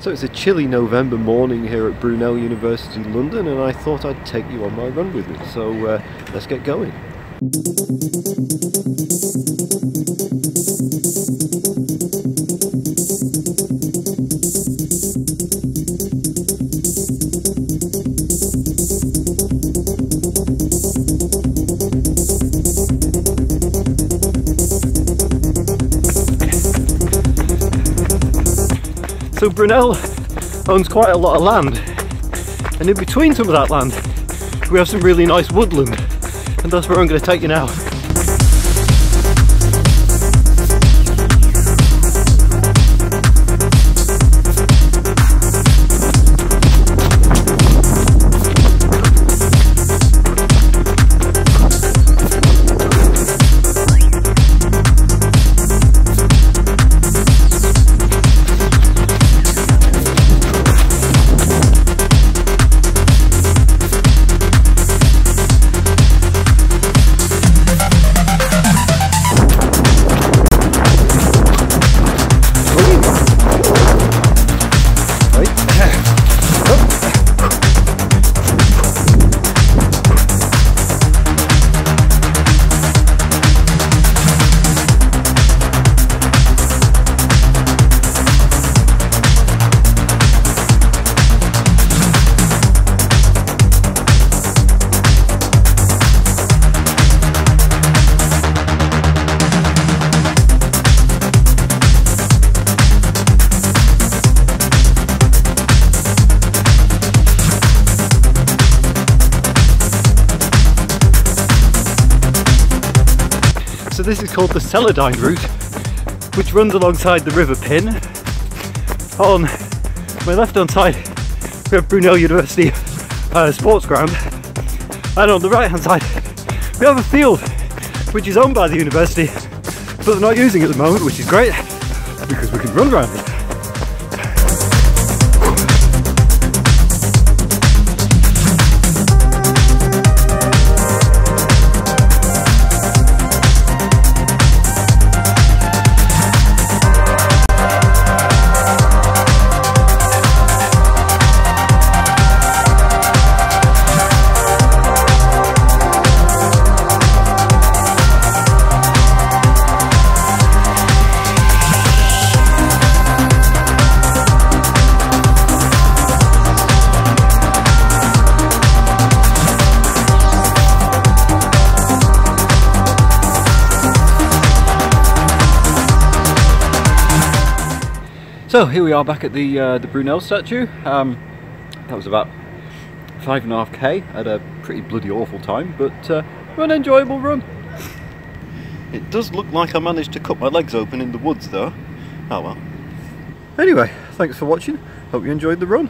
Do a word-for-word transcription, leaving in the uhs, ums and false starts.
So it's a chilly November morning here at Brunel University London, and I thought I'd take you on my run with me, so uh, let's get going. So Brunel owns quite a lot of land, and in between some of that land we have some really nice woodland, and that's where I'm going to take you now. So this is called the Celadine Route, which runs alongside the River Pin. On my left-hand side we have Brunel University uh, sports ground, and on the right-hand side we have a field which is owned by the university, but they're not using at the moment, which is great because we can run around it. So here we are back at the uh, the Brunel statue. Um, that was about five and a half k at a pretty bloody awful time, but uh, an enjoyable run. It does look like I managed to cut my legs open in the woods though. Oh well. Anyway, thanks for watching. Hope you enjoyed the run.